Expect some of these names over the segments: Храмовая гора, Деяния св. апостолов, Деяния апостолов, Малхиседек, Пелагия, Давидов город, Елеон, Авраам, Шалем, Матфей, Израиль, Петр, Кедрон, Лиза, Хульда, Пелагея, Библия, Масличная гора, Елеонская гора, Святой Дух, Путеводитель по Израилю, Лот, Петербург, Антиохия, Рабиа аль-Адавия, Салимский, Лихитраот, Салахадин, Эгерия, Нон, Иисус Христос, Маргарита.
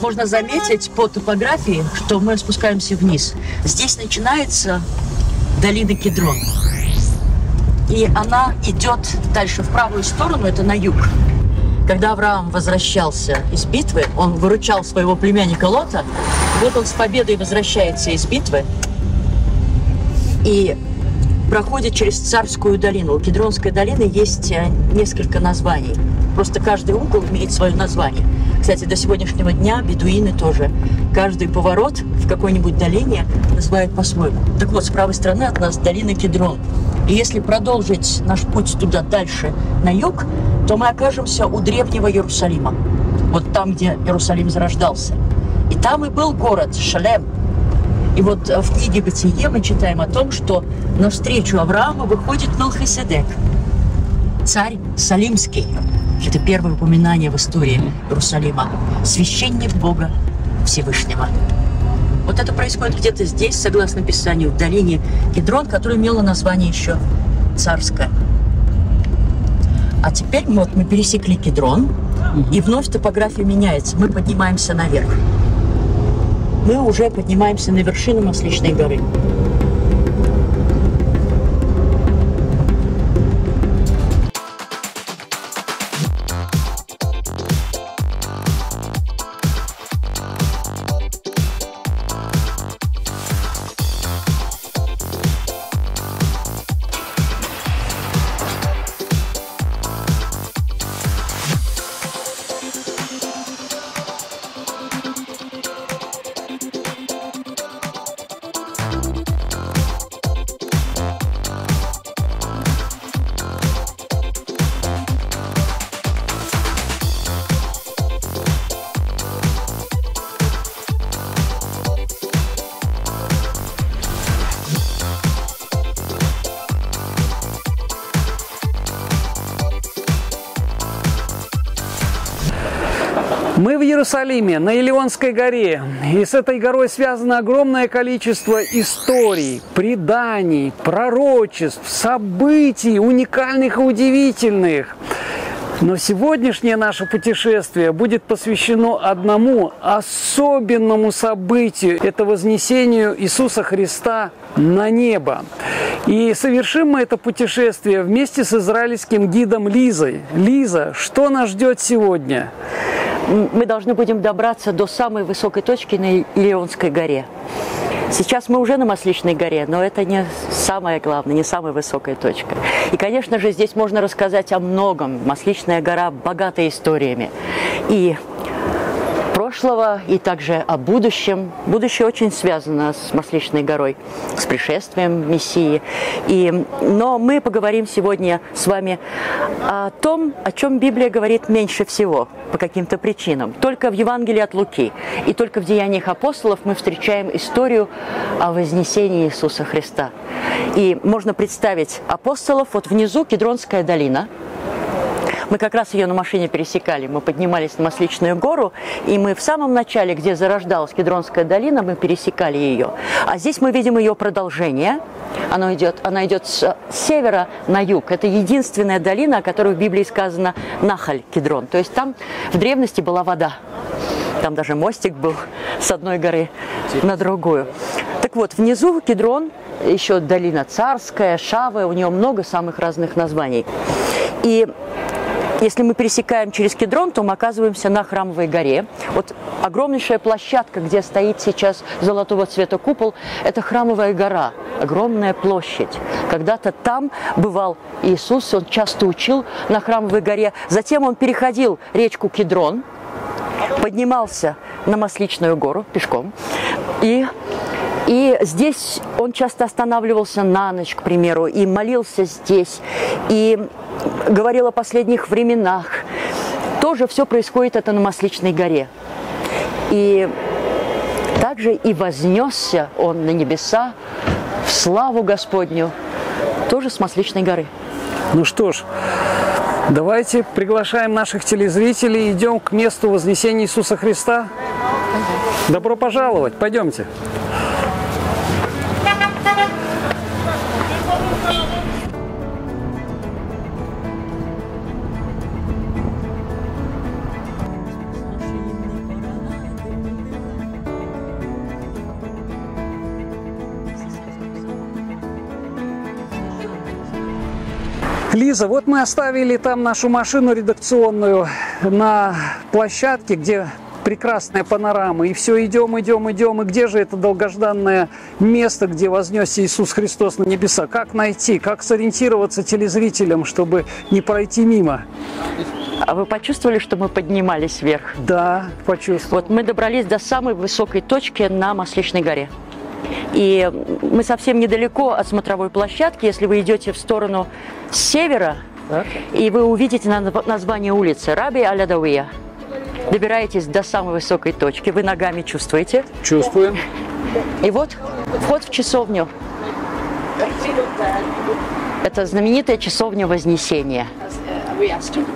Можно заметить по топографии, что мы спускаемся вниз. Здесь начинается долина Кедрон. И она идет дальше в правую сторону, это на юг. Когда Авраам возвращался из битвы, он выручал своего племянника Лота. Вот он с победой возвращается из битвы и проходит через Царскую долину. У Кедронской долины есть несколько названий. Просто каждый угол имеет свое название. Кстати, до сегодняшнего дня бедуины тоже. Каждый поворот в какой-нибудь долине называют по-своему. Так вот, с правой стороны от нас долина Кедрон. И если продолжить наш путь туда дальше, на юг, то мы окажемся у древнего Иерусалима. Вот там, где Иерусалим зарождался. И там и был город Шалем. И вот в книге «Бытие» мы читаем о том, что навстречу Аврааму выходит Малхиседек, царь Салимский. Это первое упоминание в истории Иерусалима. Священник Бога Всевышнего. Вот это происходит где-то здесь, согласно Писанию, в долине Кедрон, которая имела название еще Царское. А теперь вот мы пересекли Кедрон, и вновь топография меняется. Мы поднимаемся наверх. Мы уже поднимаемся на вершину Масличной горы. Мы в Иерусалиме, на Елеонской горе, и с этой горой связано огромное количество историй, преданий, пророчеств, событий, уникальных и удивительных. Но сегодняшнее наше путешествие будет посвящено одному особенному событию – это вознесению Иисуса Христа на небо. И совершим мы это путешествие вместе с израильским гидом Лизой. Лиза, что нас ждет сегодня? Мы должны будем добраться до самой высокой точки на Елеонской горе. Сейчас мы уже на Масличной горе, но это не самое главное, не самая высокая точка. И, конечно же, здесь можно рассказать о многом. Масличная гора богата историями и прошлого, и также о будущем. Будущее очень связано с Масличной горой, с пришествием Мессии. Но мы поговорим сегодня с вами о том, о чем Библия говорит меньше всего. По каким-то причинам. Только в Евангелии от Луки и только в Деяниях апостолов мы встречаем историю о вознесении Иисуса Христа. И можно представить апостолов, вот внизу Кедронская долина. Мы как раз ее на машине пересекали, мы поднимались на Масличную гору, и мы в самом начале, где зарождалась Кедронская долина, мы пересекали ее. А здесь мы видим ее продолжение. Она идет с севера на юг. Это единственная долина, о которой в Библии сказано Нахаль Кедрон. То есть там в древности была вода. Там даже мостик был с одной горы на другую. Так вот, внизу Кедрон, еще долина Царская, Шава, у нее много самых разных названий. И если мы пересекаем через Кедрон, то мы оказываемся на Храмовой горе. Вот огромнейшая площадка, где стоит сейчас золотого цвета купол, это Храмовая гора, огромная площадь. Когда-то там бывал Иисус, он часто учил на Храмовой горе. Затем он переходил речку Кедрон, поднимался на Масличную гору пешком. И здесь он часто останавливался на ночь, к примеру, и молился здесь, и говорил о последних временах. Тоже все происходит это на Масличной горе. И также и вознесся он на небеса в славу Господню, тоже с Масличной горы. Ну что ж, давайте приглашаем наших телезрителей, идем к месту вознесения Иисуса Христа. Добро пожаловать, пойдемте. Лиза, вот мы оставили там нашу машину редакционную на площадке, где прекрасная панорама. И все, идем. И где же это долгожданное место, где вознесся Иисус Христос на небеса? Как найти, как сориентироваться телезрителям, чтобы не пройти мимо? А вы почувствовали, что мы поднимались вверх? Да, почувствовал. Вот мы добрались до самой высокой точки на Масличной горе. И мы совсем недалеко от смотровой площадки. Если вы идете в сторону севера, так, и вы увидите название улицы Рабиа аль-Адавия. Добираетесь до самой высокой точки. Вы ногами чувствуете? Чувствуем. И вот вход в часовню. Это знаменитая часовня Вознесения,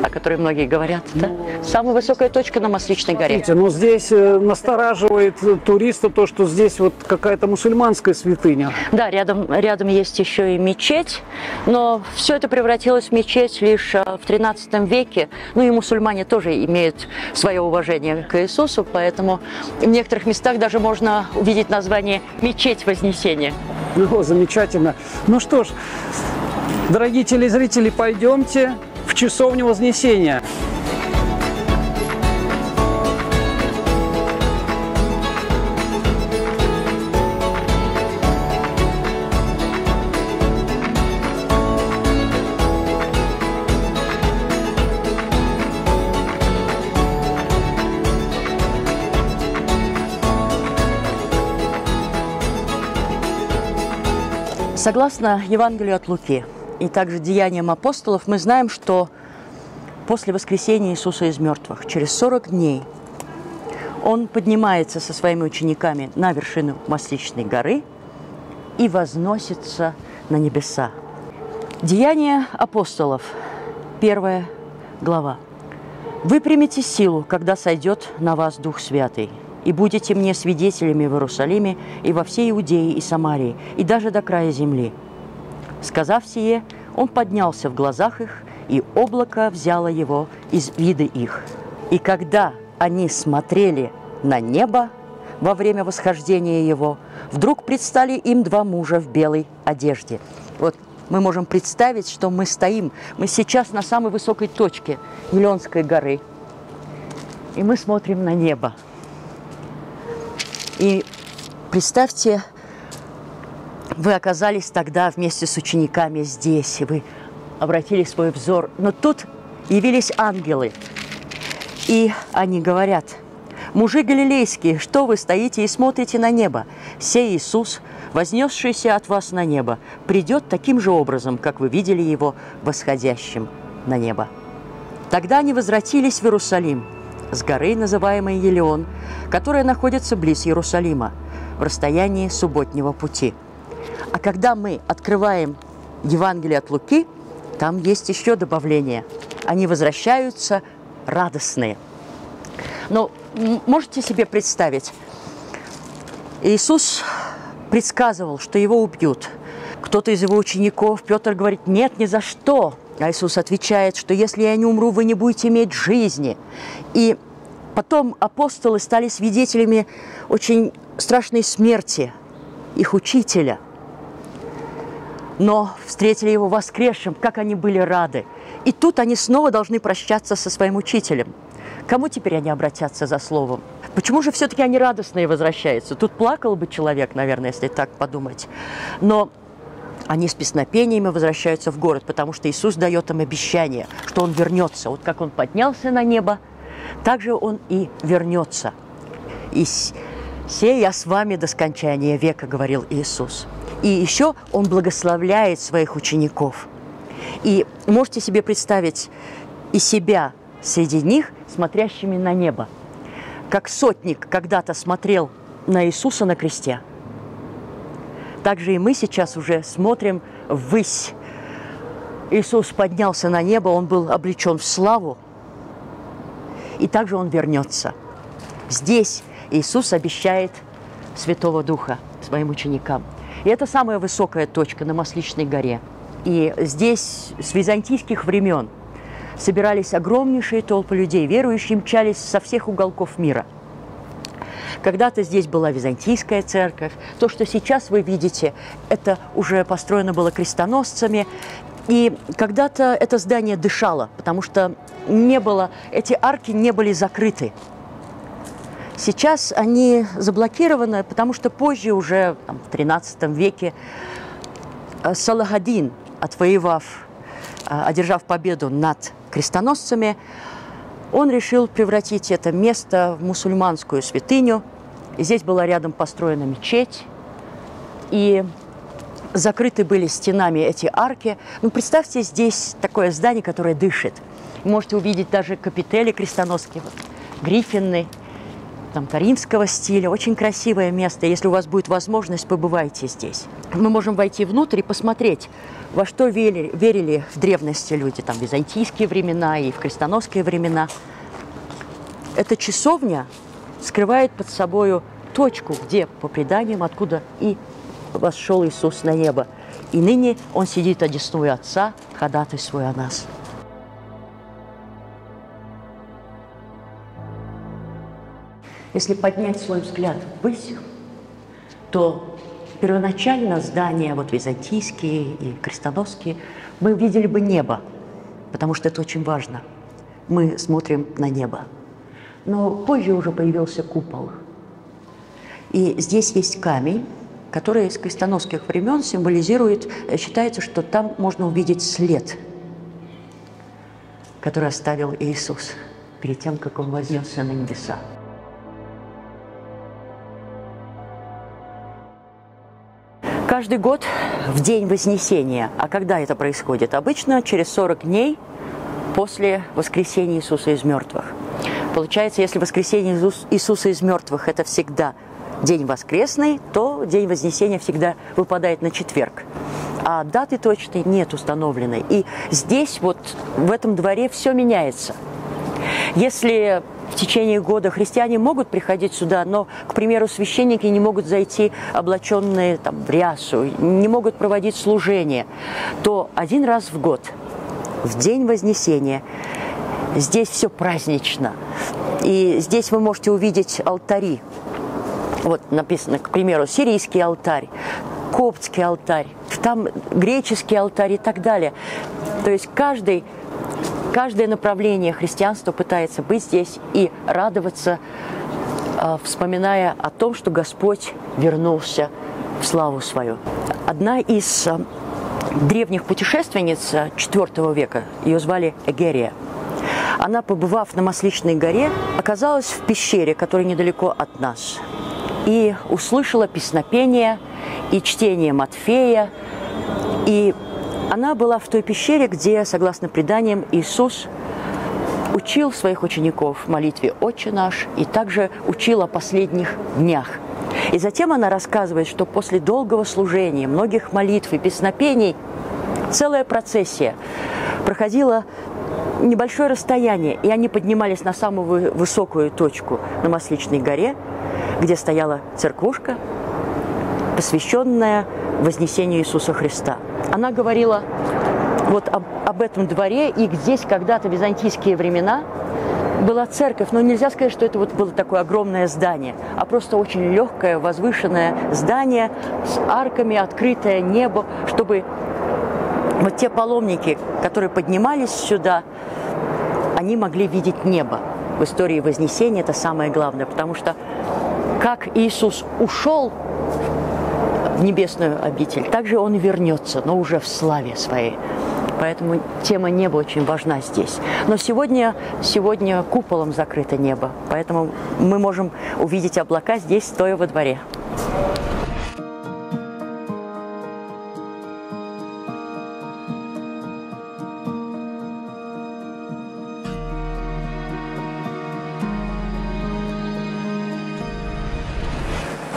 о которой многие говорят. Да? Самая высокая точка на Масличной горе. Смотрите, ну здесь настораживает туриста то, что здесь вот какая-то мусульманская святыня. Да, рядом есть еще и мечеть, но все это превратилось в мечеть лишь в 13 веке. Ну и мусульмане тоже имеют свое уважение к Иисусу, поэтому в некоторых местах даже можно увидеть название «Мечеть Вознесения». О, замечательно. Ну что ж, дорогие телезрители, пойдемте в часовню Вознесения. Согласно Евангелию от Луки и также Деяниям апостолов, мы знаем, что после воскресения Иисуса из мертвых, через 40 дней, Он поднимается со своими учениками на вершину Масличной горы и возносится на небеса. Деяния апостолов, 1 глава. «Вы примете силу, когда сойдет на вас Дух Святый, и будете мне свидетелями в Иерусалиме и во всей Иудее и Самарии, и даже до края земли». Сказав сие, он поднялся в глазах их, и облако взяло его из вида их. И когда они смотрели на небо во время восхождения его, вдруг предстали им два мужа в белой одежде. Вот мы можем представить, что мы стоим, мы сейчас на самой высокой точке Елеонской горы, и мы смотрим на небо. И представьте, вы оказались тогда вместе с учениками здесь, и вы обратили свой взор. Но тут явились ангелы, и они говорят: «Мужи галилейские, что вы стоите и смотрите на небо? Сей Иисус, вознесшийся от вас на небо, придет таким же образом, как вы видели его восходящим на небо». Тогда они возвратились в Иерусалим с горы, называемой Елеон, которая находится близ Иерусалима, в расстоянии субботнего пути. А когда мы открываем Евангелие от Луки, там есть еще добавление. Они возвращаются радостные. Но можете себе представить, Иисус предсказывал, что его убьют. Кто-то из его учеников, Петр, говорит: «Нет, ни за что». А Иисус отвечает, что если я не умру, вы не будете иметь жизни. И потом апостолы стали свидетелями очень страшной смерти их учителя. Но встретили его воскресшим, как они были рады. И тут они снова должны прощаться со своим учителем. Кому теперь они обратятся за словом? Почему же все-таки они радостные возвращаются? Тут плакал бы человек, наверное, если так подумать. Но они с песнопениями возвращаются в город, потому что Иисус дает им обещание, что Он вернется. Вот как Он поднялся на небо, так же Он и вернется. «И сей я с вами до скончания века», — говорил Иисус. И еще Он благословляет своих учеников. И можете себе представить и себя среди них, смотрящими на небо. Как сотник когда-то смотрел на Иисуса на кресте, также и мы сейчас уже смотрим ввысь. Иисус поднялся на небо, Он был облечен в славу, и также Он вернется. Здесь Иисус обещает Святого Духа своим ученикам. И это самая высокая точка на Масличной горе. И здесь с византийских времен собирались огромнейшие толпы людей, верующие мчались со всех уголков мира. Когда-то здесь была византийская церковь. То, что сейчас вы видите, это уже построено было крестоносцами. И когда-то это здание дышало, потому что не было, эти арки не были закрыты. Сейчас они заблокированы, потому что позже, уже там, в 13 веке, Салахадин, одержав победу над крестоносцами, он решил превратить это место в мусульманскую святыню. И здесь была рядом построена мечеть, и закрыты были стенами эти арки. Ну, представьте, здесь такое здание, которое дышит. Можете увидеть даже капители крестоносцев, гриффины, там, коринфского стиля. Очень красивое место. Если у вас будет возможность, побывайте здесь. Мы можем войти внутрь и посмотреть, во что верили в древности люди, там, в византийские времена и в крестоносские времена. Эта часовня скрывает под собою точку, где, по преданиям, откуда и восшел Иисус на небо. И ныне Он сидит одесную Отца, ходатайствуя о нас. Если поднять свой взгляд ввысь, то первоначально здания, вот византийские и крестоносские, мы видели бы небо, потому что это очень важно. Мы смотрим на небо. Но позже уже появился купол. И здесь есть камень, который с крестоносских времен символизирует, считается, что там можно увидеть след, который оставил Иисус перед тем, как Он вознесся на небеса. Каждый год в день Вознесения, а когда это происходит? Обычно через 40 дней после воскресения Иисуса из мертвых. Получается, если воскресение Иисуса из мертвых – это всегда день воскресный, то день Вознесения всегда выпадает на четверг. А даты точной нет установленной. И здесь, вот в этом дворе, все меняется. Если в течение года христиане могут приходить сюда, но, к примеру, священники не могут зайти облаченные там, в рясу, не могут проводить служение, то один раз в год, в день Вознесения, здесь все празднично. И здесь вы можете увидеть алтари. Вот написано, к примеру, сирийский алтарь, коптский алтарь, там греческий алтарь и так далее. То есть каждое направление христианства пытается быть здесь и радоваться, вспоминая о том, что Господь вернулся в славу свою. Одна из древних путешественниц IV века, ее звали Эгерия, она, побывав на Масличной горе, оказалась в пещере, которая недалеко от нас. И услышала песнопение и чтение Матфея. И она была в той пещере, где, согласно преданиям, Иисус учил своих учеников молитве «Отче наш» и также учил о последних днях. И затем она рассказывает, что после долгого служения, многих молитв и песнопений, целая процессия проходила небольшое расстояние, и они поднимались на самую высокую точку на Масличной горе, где стояла церквушка, посвященная Вознесению Иисуса Христа. Она говорила вот об этом дворе, и здесь когда-то в византийские времена была церковь, но нельзя сказать, что это вот было такое огромное здание, а просто очень легкое, возвышенное здание с арками, открытое небо, чтобы вот те паломники, которые поднимались сюда, они могли видеть небо. В истории Вознесения это самое главное, потому что как Иисус ушел в небесную обитель, так же Он вернется, но уже в славе своей. Поэтому тема неба очень важна здесь. Но сегодня куполом закрыто небо, поэтому мы можем увидеть облака здесь, стоя во дворе.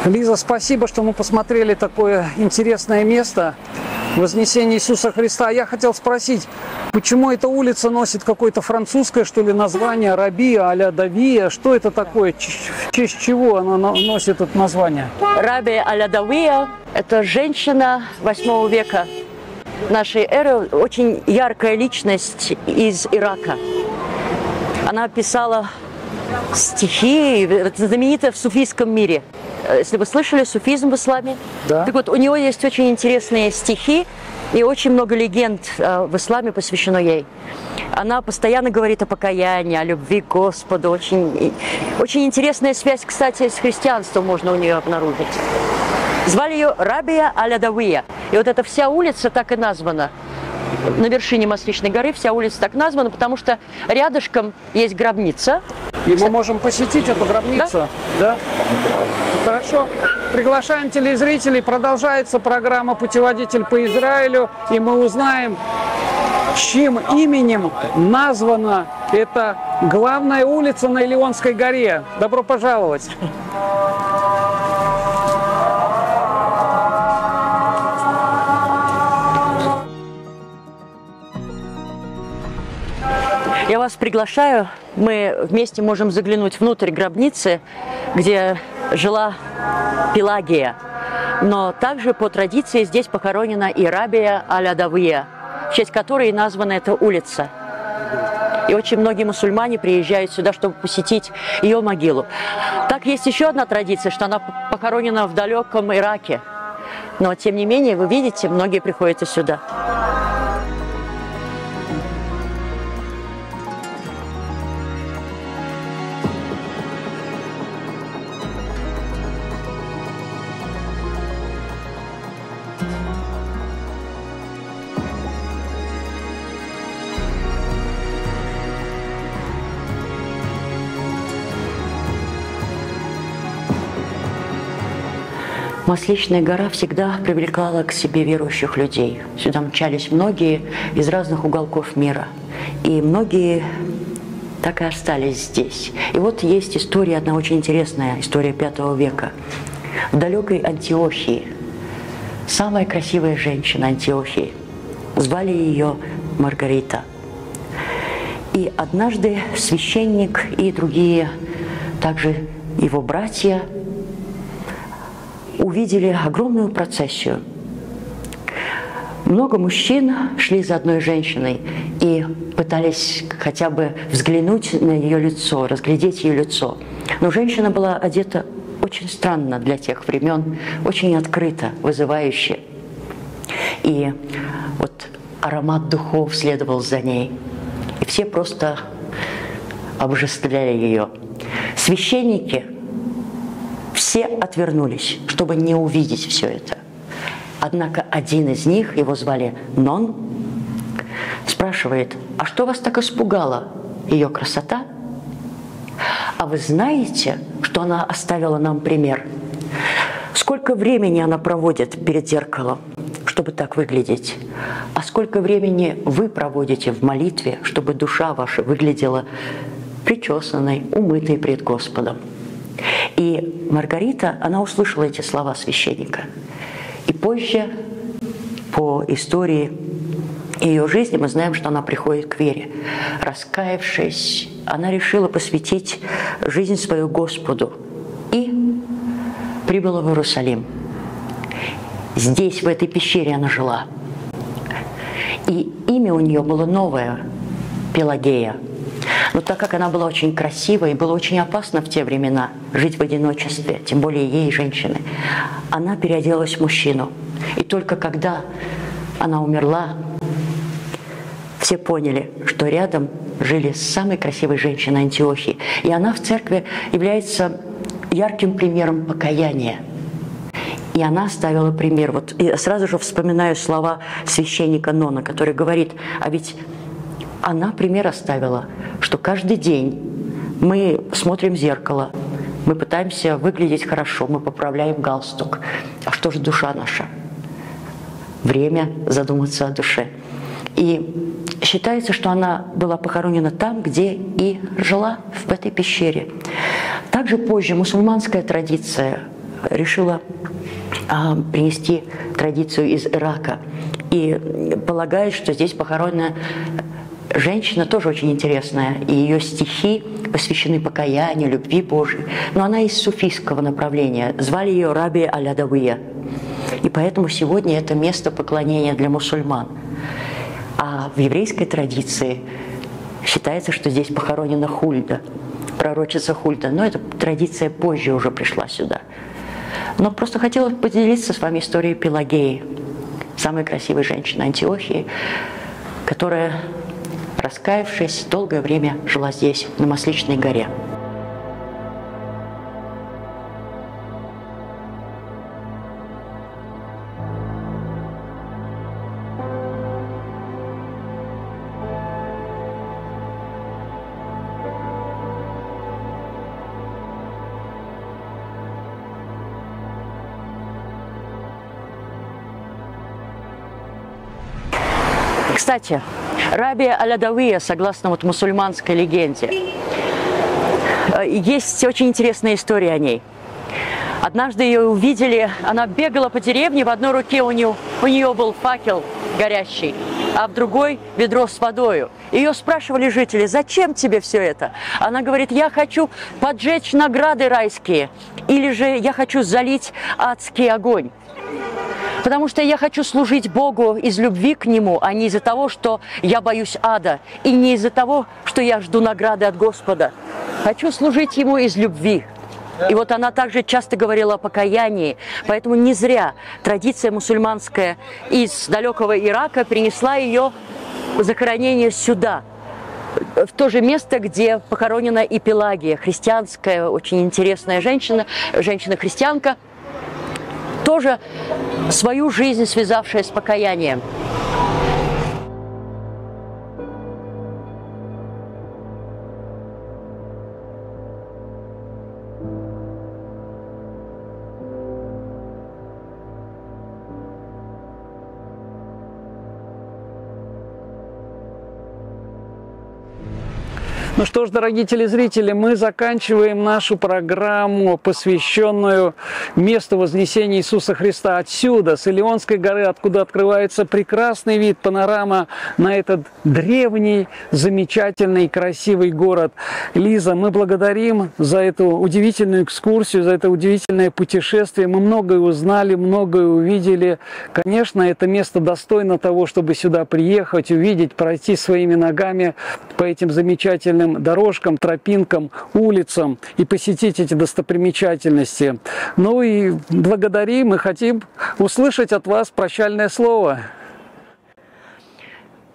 Лиза, спасибо, что мы посмотрели такое интересное место Вознесения Иисуса Христа. Я хотел спросить, почему эта улица носит какое-то французское, что ли, название, Рабиа аль-Адавия? Что это такое? В честь чего она носит это название? Рабиа аль-Адавия – это женщина 8 века нашей эры, очень яркая личность из Ирака. Она писала стихи, знаменитая в суфийском мире. Если вы слышали, суфизм в исламе. Да. Так вот, у него есть очень интересные стихи, и очень много легенд в исламе посвящено ей. Она постоянно говорит о покаянии, о любви к Господу. Очень, очень интересная связь, кстати, с христианством можно у нее обнаружить. Звали ее Рабиа аль-Адавия. И вот эта вся улица так и названа. На вершине Масличной горы вся улица так названа, потому что рядышком есть гробница. И мы можем посетить эту гробницу. Да? Да? Хорошо. Приглашаем телезрителей. Продолжается программа «Путеводитель по Израилю». И мы узнаем, чьим именем названа эта главная улица на Елеонской горе. Добро пожаловать! Я вас приглашаю, мы вместе можем заглянуть внутрь гробницы, где жила Пелагия. Но также по традиции здесь похоронена и Рабиа аль-Адавия, в честь которой названа эта улица. И очень многие мусульмане приезжают сюда, чтобы посетить ее могилу. Так есть еще одна традиция, что она похоронена в далеком Ираке. Но тем не менее, вы видите, многие приходят и сюда. Масличная гора всегда привлекала к себе верующих людей. Сюда мчались многие из разных уголков мира. И многие так и остались здесь. И вот есть история, одна очень интересная, история V века. В далекой Антиохии самая красивая женщина Антиохии. Звали ее Маргарита. И однажды священник и другие, также его братья, увидели огромную процессию. Много мужчин шли за одной женщиной и пытались хотя бы взглянуть на ее лицо, разглядеть ее лицо. Но женщина была одета очень странно для тех времен, очень открыто, вызывающе. И вот аромат духов следовал за ней. И все просто обожествляли ее. Священники все отвернулись, чтобы не увидеть все это. Однако один из них, его звали Нон, спрашивает: а что вас так испугало, ее красота? А вы знаете, что она оставила нам пример? Сколько времени она проводит перед зеркалом, чтобы так выглядеть? А сколько времени вы проводите в молитве, чтобы душа ваша выглядела причесанной, умытой пред Господом? И Маргарита, она услышала эти слова священника. И позже, по истории ее жизни, мы знаем, что она приходит к вере. Раскаявшись, она решила посвятить жизнь свою Господу и прибыла в Иерусалим. Здесь, в этой пещере, она жила. И имя у нее было новое – Пелагея. Но так как она была очень красивой, и было очень опасно в те времена жить в одиночестве, тем более ей, женщины, она переоделась в мужчину. И только когда она умерла, все поняли, что рядом жили с самой красивой женщиной Антиохии. И она в церкви является ярким примером покаяния. И она оставила пример. Вот и сразу же вспоминаю слова священника Нона, который говорит: а ведь она пример оставила, что каждый день мы смотрим в зеркало, мы пытаемся выглядеть хорошо, мы поправляем галстук. А что же душа наша? Время задуматься о душе. И считается, что она была похоронена там, где и жила, в этой пещере. Также позже мусульманская традиция решила принести традицию из Ирака. И полагает, что здесь похоронена женщина тоже очень интересная, и ее стихи посвящены покаянию, любви Божьей. Но она из суфийского направления, звали ее Рабиа аль-Адавия. И поэтому сегодня это место поклонения для мусульман. А в еврейской традиции считается, что здесь похоронена Хульда, пророчица Хульда. Но эта традиция позже уже пришла сюда. Но просто хотела поделиться с вами историей Пелагеи, самой красивой женщины Антиохии, которая, раскаявшись, долгое время жила здесь, на Масличной горе. Кстати, Рабиа аль-Адавия, согласно мусульманской легенде, есть очень интересная история о ней. Однажды ее увидели, она бегала по деревне, в одной руке у нее был факел горящий, а в другой ведро с водою. Ее спрашивали жители: зачем тебе все это? Она говорит: я хочу поджечь награды райские, или же я хочу залить адский огонь. Потому что я хочу служить Богу из любви к Нему, а не из-за того, что я боюсь ада, и не из-за того, что я жду награды от Господа. Хочу служить Ему из любви. И вот она также часто говорила о покаянии, поэтому не зря традиция мусульманская из далекого Ирака принесла ее захоронение сюда, в то же место, где похоронена и Пелагия, христианская, очень интересная женщина, женщина-христианка, тоже свою жизнь связавшая с покаянием. Ну что ж, дорогие телезрители, мы заканчиваем нашу программу, посвященную месту Вознесения Иисуса Христа. Отсюда, с Елеонской горы, откуда открывается прекрасный вид, панорама на этот древний, замечательный, красивый город. Лиза, мы благодарим за эту удивительную экскурсию, за это удивительное путешествие. Мы многое узнали, многое увидели. Конечно, это место достойно того, чтобы сюда приехать, увидеть, пройти своими ногами по этим замечательным дорожкам, тропинкам, улицам и посетить эти достопримечательности. Ну и благодарим, мы хотим услышать от вас прощальное слово.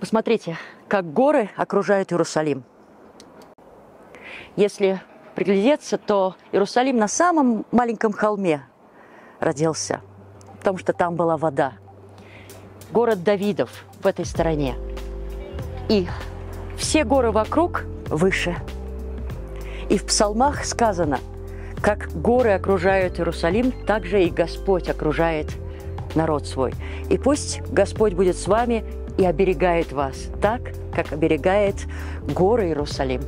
Посмотрите, как горы окружают Иерусалим. Если приглядеться, то Иерусалим на самом маленьком холме родился, потому что там была вода. Город Давидов в этой стороне. И все горы вокруг выше. И в псалмах сказано: как горы окружают Иерусалим, так же и Господь окружает народ свой. И пусть Господь будет с вами и оберегает вас так, как оберегает горы Иерусалим.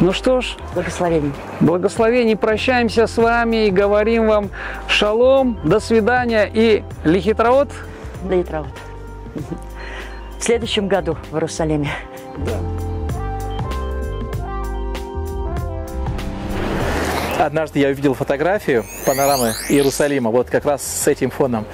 Ну что ж, благословений. Благословений. Прощаемся с вами и говорим вам шалом, до свидания и лихитраот. Лихитраот. В следующем году в Иерусалиме. Да. Однажды я увидел фотографию панорамы Иерусалима, вот как раз с этим фоном.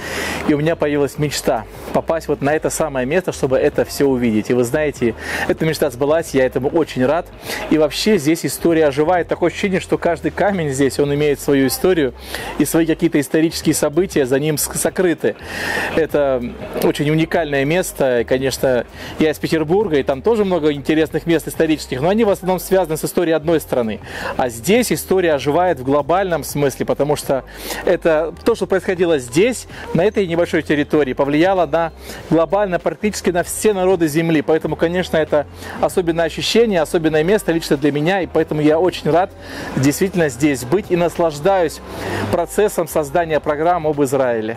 И у меня появилась мечта попасть вот на это самое место, чтобы это все увидеть. И вы знаете, эта мечта сбылась, я этому очень рад. И вообще здесь история оживает. Такое ощущение, что каждый камень здесь, он имеет свою историю. И свои какие-то исторические события за ним сокрыты. Это очень уникальное место. И, конечно, я из Петербурга, и там тоже много интересных мест исторических. Но они в основном связаны с историей одной страны. А здесь история оживает в глобальном смысле, потому что это то, что происходило здесь, на этой небольшой территории, повлияло на глобально практически на все народы Земли. Поэтому, конечно, это особенное ощущение, особенное место лично для меня, и поэтому я очень рад действительно здесь быть и наслаждаюсь процессом создания программ об Израиле.